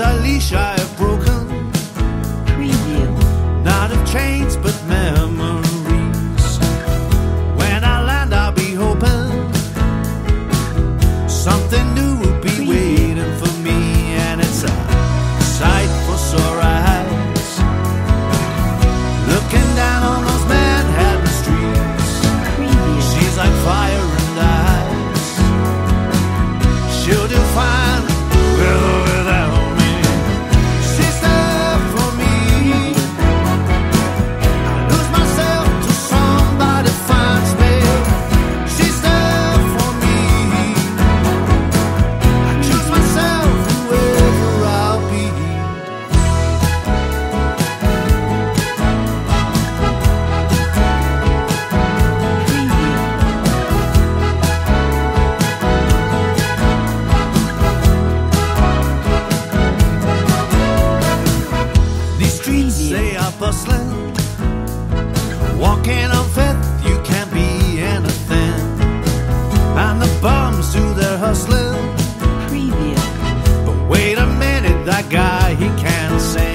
a leash I have broken. Preview. Not of chains but memories. When I land I'll be hoping something new will be waiting for me. And it's a sight for sore eyes, looking down on those Manhattan streets. Preview. She's like fire and ice. She'll do fine with her. Bustling, walking on Fifth, you can't be anything. And the bums do their hustling. Preview. But wait a minute, that guy, he can't sing.